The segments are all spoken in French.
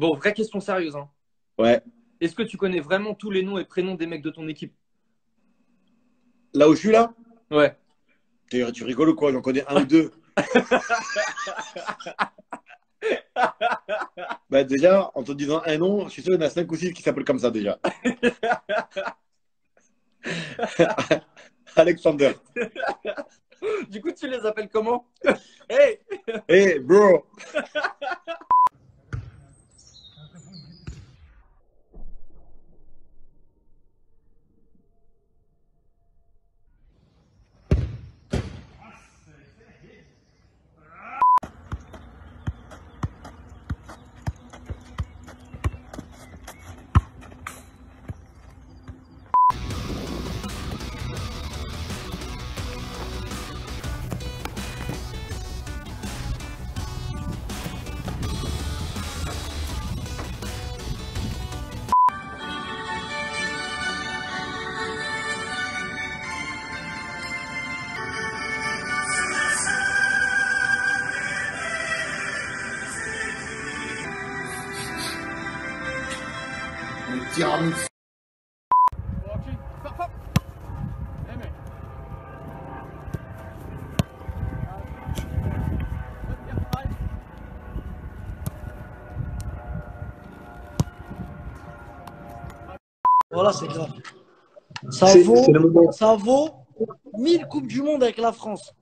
Bon, vraie question sérieuse. Hein. Ouais. Est-ce que tu connais vraiment tous les noms et prénoms des mecs de ton équipe? Là où je suis là? Ouais. Tu rigoles ou quoi? J'en connais un ou deux. Bah déjà, en te disant un nom, je suis sûr qu'il y en a 5 ou 6 qui s'appellent comme ça déjà. Alexander. Du coup, tu les appelles comment? Hey, hey, bro. Jumps. Walking. Stop, stop. Hey, mec. Voilà, c'est grave. Ça vaut 1000 coupes du monde avec la France.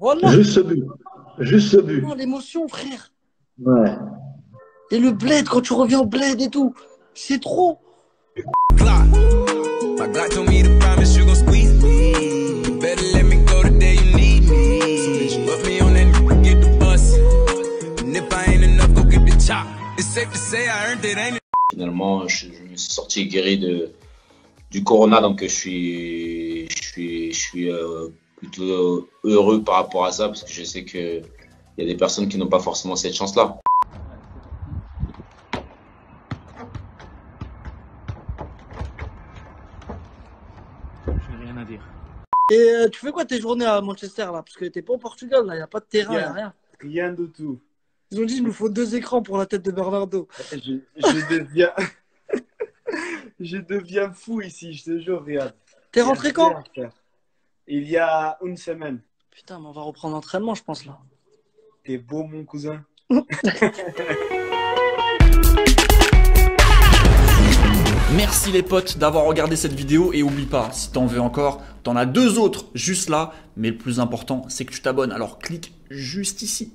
Voilà. Juste ce but. Juste ce but. L'émotion, frère. Ouais. Et le bled, quand tu reviens au bled et tout, c'est trop. Finalement, je me suis sorti guéri du corona, donc je suis plutôt heureux par rapport à ça, parce que je sais qu'il y a des personnes qui n'ont pas forcément cette chance-là. Et tu fais quoi tes journées à Manchester là? Parce que t'es pas au Portugal là, il n'y a pas de terrain, il n'y a rien. Rien de tout. Ils ont dit il nous faut 2 écrans pour la tête de Bernardo. Je deviens fou ici, je te jure, regarde. T'es rentré quand? Il y a une semaine. Putain, mais on va reprendre l'entraînement je pense là. T'es beau mon cousin. Merci les potes d'avoir regardé cette vidéo et oublie pas, si t'en veux encore, t'en as 2 autres juste là, mais le plus important c'est que tu t'abonnes, alors clique juste ici.